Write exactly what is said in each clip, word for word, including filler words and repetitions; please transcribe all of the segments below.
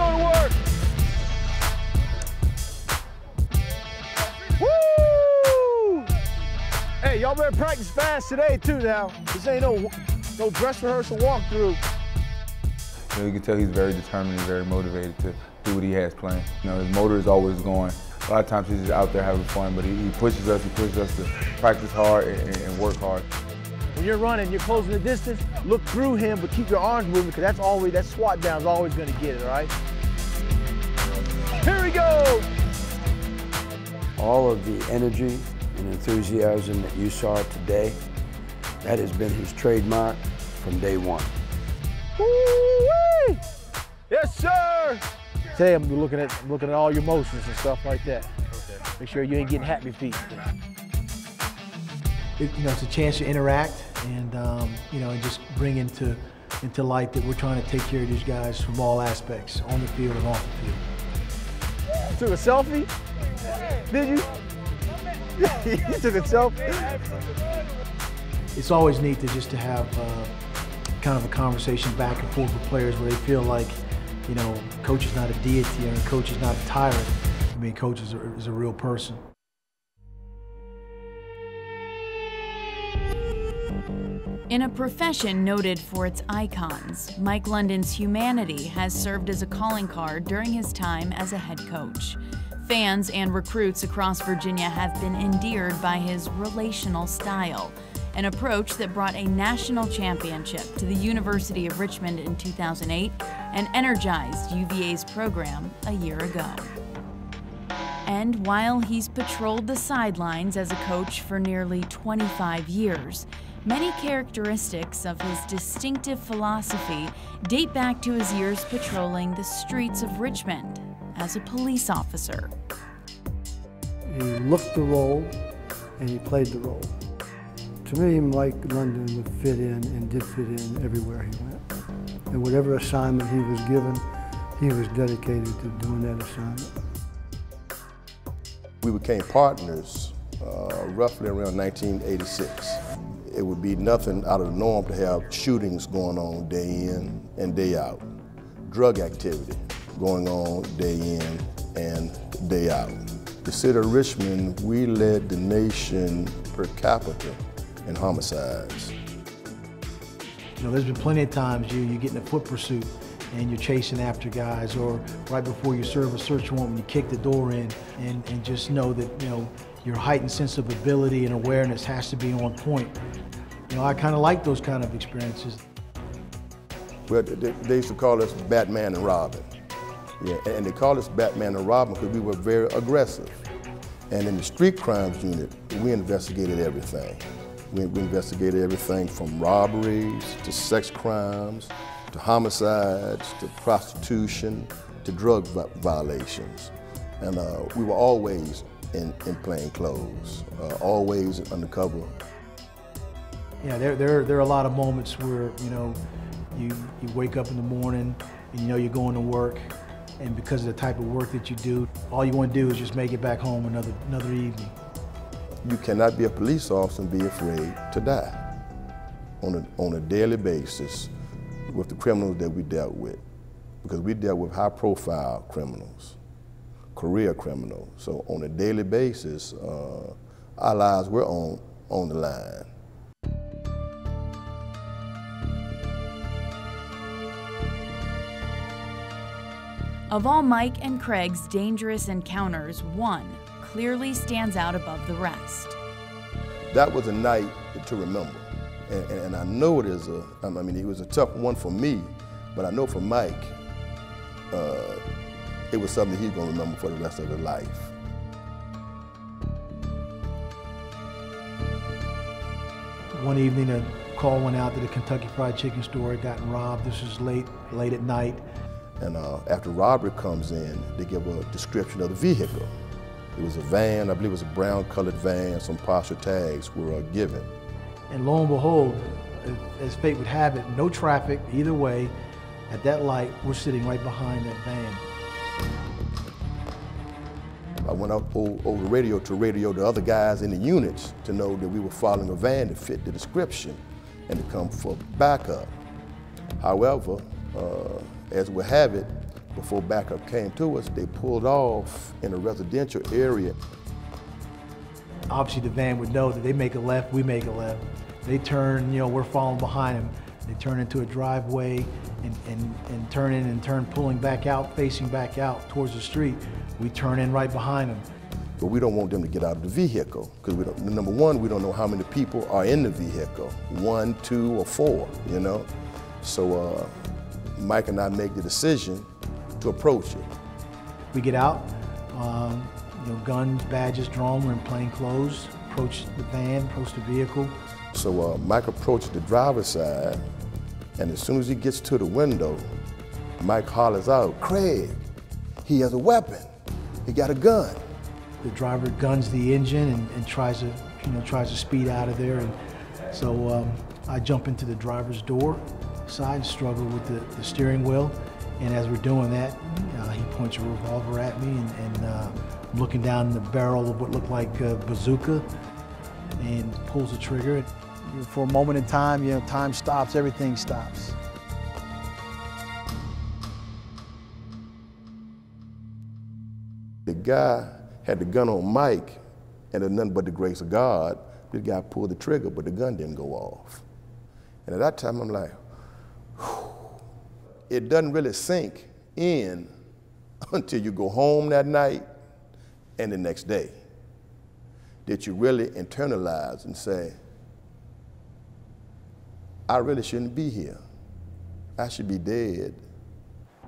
go to work. Woo! Hey, y'all better practice fast today too now. This ain't no, no dress rehearsal walkthrough. You know, you can tell he's very determined and very motivated to do what he has planned. You know, his motor is always going. A lot of times he's just out there having fun, but he, he pushes us, he pushes us to practice hard and, and work hard. When you're running, you're closing the distance, look through him, but keep your arms moving, because that's always, that squat down is always going to get it, all right? Here we go! All of the energy and enthusiasm that you saw today, that has been his trademark from day one. Woo-wee! Yes, sir! Today I'm looking at, I'm looking at all your motions and stuff like that. Okay. Make sure you ain't getting happy feet. It, you know, it's a chance to interact and um, you know, and just bring into into light that we're trying to take care of these guys from all aspects, on the field and off the field. You took a selfie? Did you? You took a selfie? It's always neat to just to have uh, kind of a conversation back and forth with players where they feel like, you know, coach is not a deity or coach is not a tyrant. I mean, coach is a, is a real person. In a profession noted for its icons, Mike London's humanity has served as a calling card during his time as a head coach. Fans and recruits across Virginia have been endeared by his relational style, an approach that brought a national championship to the University of Richmond in two thousand eight and energized U V A's program a year ago. And while he's patrolled the sidelines as a coach for nearly twenty-five years, many characteristics of his distinctive philosophy date back to his years patrolling the streets of Richmond as a police officer. He looked the role and he played the role. To me, Mike London would fit in and did fit in everywhere he went. And whatever assignment he was given, he was dedicated to doing that assignment. We became partners uh, roughly around nineteen eighty-six. It would be nothing out of the norm to have shootings going on day in and day out, drug activity going on day in and day out. The city of Richmond, we led the nation per capita and homicides. You know, there's been plenty of times you, you get in a foot pursuit and you're chasing after guys, or right before you serve a search warrant when you kick the door in, and, and just know that, you know, your heightened sense of ability and awareness has to be on point. You know, I kind of like those kind of experiences. Well, they, they used to call us Batman and Robin. Yeah, and they called us Batman and Robin because we were very aggressive. And in the street crimes unit, we investigated everything. We, we investigated everything from robberies to sex crimes to homicides to prostitution to drug violations. And uh, we were always in, in plain clothes, uh, always undercover. Yeah, there, there, there are a lot of moments where, you know, you, you wake up in the morning and you know you're going to work, and because of the type of work that you do, all you want to do is just make it back home another, another evening. You cannot be a police officer and be afraid to die on a, on a daily basis with the criminals that we dealt with, because we dealt with high-profile criminals, career criminals. So on a daily basis, uh, our lives were on, on the line. Of all Mike and Craig's dangerous encounters, one clearly stands out above the rest. That was a night to remember. And, and, and I know it is a, I mean, it was a tough one for me, but I know for Mike, uh, it was something he's gonna remember for the rest of his life. One evening, a call went out that a Kentucky Fried Chicken store had gotten robbed. This was late, late at night. And uh, after robbery comes in, they give a description of the vehicle. It was a van, I believe it was a brown-colored van, some posture tags were uh, given. And lo and behold, as fate would have it, no traffic either way. At that light, we're sitting right behind that van. I went up over radio to radio to other guys in the units to know that we were following a van that fit the description and to come for backup. However, uh, as we have it, Before backup came to us, they pulled off in a residential area. Obviously the van would know that they make a left, we make a left. They turn, you know, we're following behind them. They turn into a driveway and, and, and turn in and turn, pulling back out, facing back out towards the street. We turn in right behind them. But we don't want them to get out of the vehicle because we don't, number one, we don't know how many people are in the vehicle, one, two, or four, you know? So uh, Mike and I make the decision to approach it. We get out, um, you know, guns, badges drawn, we're in plain clothes, approach the van, approach the vehicle. So uh, Mike approaches the driver's side, and as soon as he gets to the window, Mike hollers out, "Craig, he has a weapon. He got a gun." The driver guns the engine and, and tries to, you know, tries to speed out of there. And so um, I jump into the driver's door side and struggle with the, the steering wheel. And as we're doing that, uh, he points a revolver at me, and, and uh, I'm looking down the barrel of what looked like a bazooka, and pulls the trigger. For a moment in time, you know, time stops, everything stops. The guy had the gun on Mike, and it nothing but the grace of God, this guy pulled the trigger, but the gun didn't go off. And at that time, I'm like, whew. It doesn't really sink in until you go home that night and the next day, that you really internalize and say, I really shouldn't be here. I should be dead.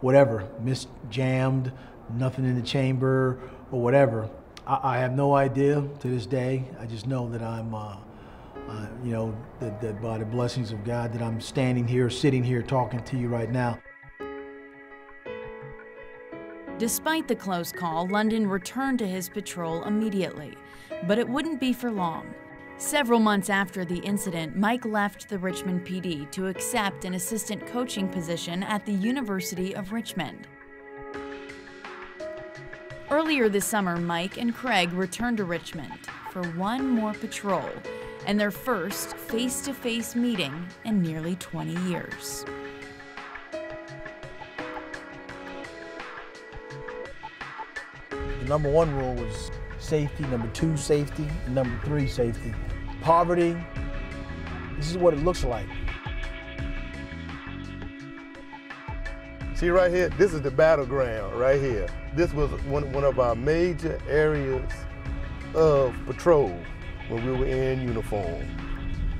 Whatever, misjammed, nothing in the chamber, or whatever. I, I have no idea to this day. I just know that I'm, uh, uh, you know, that, that by the blessings of God that I'm standing here, sitting here, talking to you right now. Despite the close call, London returned to his patrol immediately, but it wouldn't be for long. Several months after the incident, Mike left the Richmond P D to accept an assistant coaching position at the University of Richmond. Earlier this summer, Mike and Craig returned to Richmond for one more patrol and their first face-to-face meeting in nearly twenty years. Number one rule was safety, number two, safety, and number three, safety. Poverty, this is what it looks like. See right here, this is the battleground right here. This was one, one of our major areas of patrol when we were in uniform.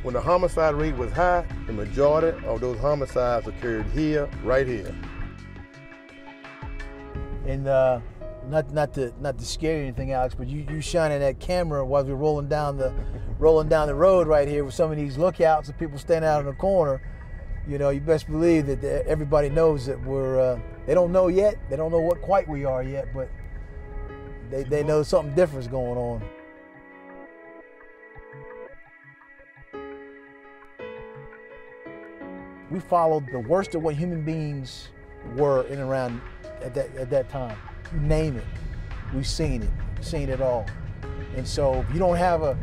When the homicide rate was high, the majority of those homicides occurred here, right here. And, uh, Not, not to, not to scare you or anything, Alex, but you, you shining that camera while we're rolling down the, rolling down the road right here with some of these lookouts and people standing out in the corner. You know, you best believe that everybody knows that we're. Uh, they don't know yet. They don't know what quite we are yet, but they, they know something different's going on. We followed the worst of what human beings were in and around at that at that time. Name it, we've seen it, seen it all. And so if you don't have a,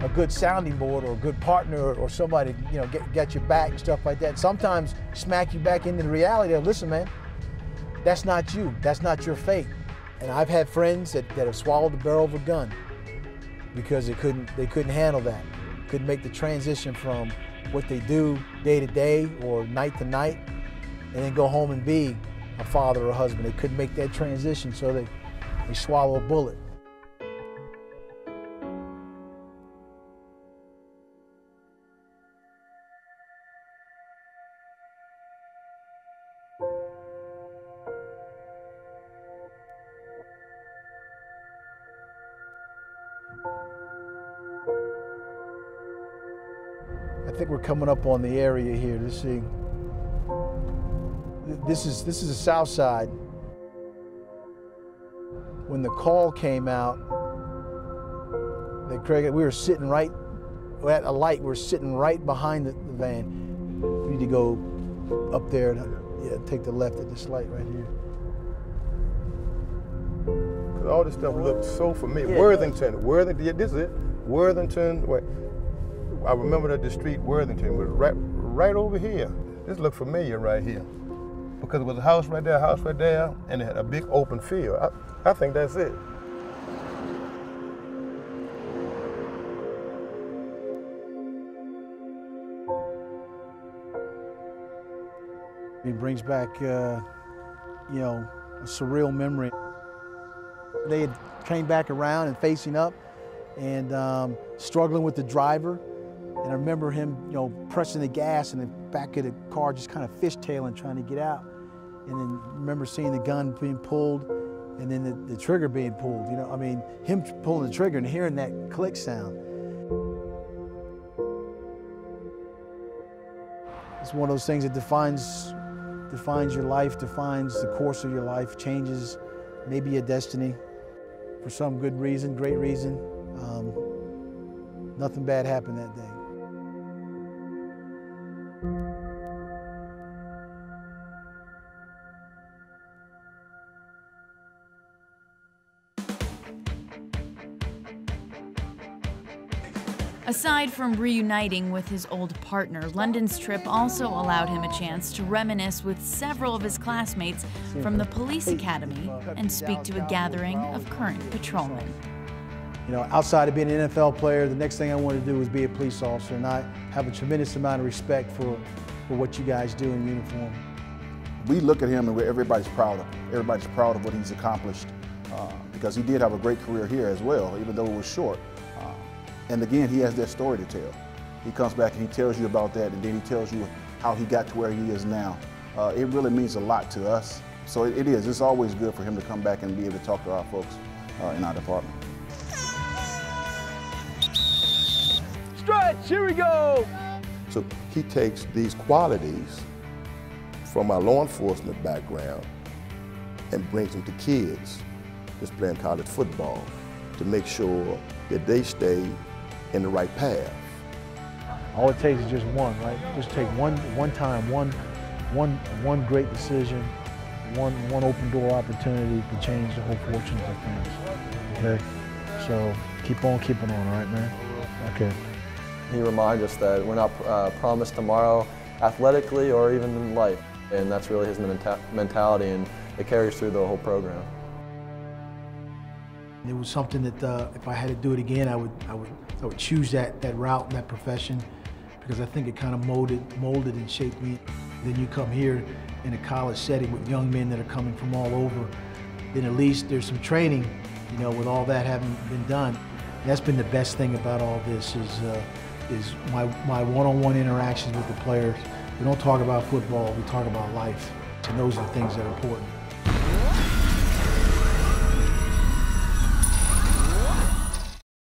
a good sounding board or a good partner or somebody, you know, get, get your back and stuff like that, sometimes smack you back into the reality of, listen, man, that's not you, that's not your fate. And I've had friends that, that have swallowed the barrel of a gun because they couldn't, they couldn't handle that, couldn't make the transition from what they do day to day or night to night and then go home and be a father or a husband. They couldn't make that transition, so they, they swallow a bullet. I think we're coming up on the area here. Let's see. This is, this is the south side. When the call came out, that Craig, we were sitting right, at a light, we were sitting right behind the, the van. We need to go up there and yeah, take the left at this light right here. Because all this stuff looked so familiar. Yeah, Worthington, Worthington, yeah, this is it. Worthington, wait. I remember that the street Worthington was right, right over here. This looked familiar right here. because it was a house right there, a house right there, and it had a big open field. I, I think that's it. It brings back, uh, you know, a surreal memory. They had came back around and facing up and um, struggling with the driver. And I remember him, you know, pressing the gas and the back of the car just kind of fishtailing, trying to get out. And then I remember seeing the gun being pulled and then the, the trigger being pulled, you know, I mean, him pulling the trigger and hearing that click sound. It's one of those things that defines, defines your life, defines the course of your life, changes maybe your destiny for some good reason, great reason. Um, nothing bad happened that day. Aside from reuniting with his old partner, London's trip also allowed him a chance to reminisce with several of his classmates from the police academy and speak to a gathering of current patrolmen. You know, outside of being an N F L player, the next thing I wanted to do was be a police officer, and I have a tremendous amount of respect for, for what you guys do in uniform. We look at him and everybody's proud of him. Everybody's proud of what he's accomplished uh, because he did have a great career here as well, even though it was short. Uh, And again, he has that story to tell. He comes back and he tells you about that, and then he tells you how he got to where he is now. Uh, it really means a lot to us. So it, it is, it's always good for him to come back and be able to talk to our folks uh, in our department. Stretch, here we go! So he takes these qualities from our law enforcement background and brings them to kids that's playing college football to make sure that they stay in the right path. All it takes is just one, right? Just take one, one time, one, one, one great decision, one, one open door opportunity to change the whole fortunes of things. Okay, so keep on keeping on, all right, man? Okay. He reminds us that we're not uh, promised tomorrow athletically or even in life, and that's really his menta mentality, and it carries through the whole program. It was something that uh, if I had to do it again, I would, I would, I would choose that, that route and that profession, because I think it kind of molded, molded and shaped me. Then you come here in a college setting with young men that are coming from all over, then at least there's some training, you know, with all that having been done. And that's been the best thing about all this is, uh, is my, my one-on-one interactions with the players. We don't talk about football, we talk about life. And those are the things that are important.